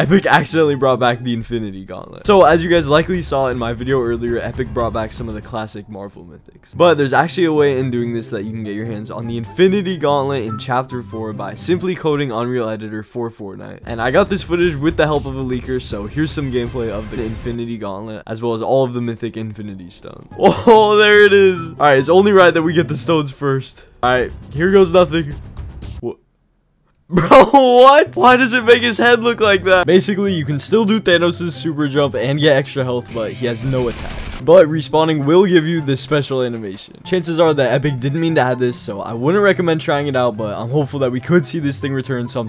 Epic accidentally brought back the Infinity Gauntlet. So as you guys likely saw in my video earlier, Epic brought back some of the classic Marvel mythics. But there's actually a way in doing this that you can get your hands on the Infinity Gauntlet in Chapter 4 by simply coding Unreal Editor for Fortnite. And I got this footage with the help of a leaker, so here's some gameplay of the Infinity Gauntlet as well as all of the mythic Infinity Stones. Oh, there it is. Alright, it's only right that we get the stones first. Alright, here goes nothing. Bro, what? Why does it make his head look like that? Basically, you can still do Thanos' super jump and get extra health, but he has no attacks. But respawning will give you this special animation. Chances are that Epic didn't mean to add this, so I wouldn't recommend trying it out, but I'm hopeful that we could see this thing return sometime.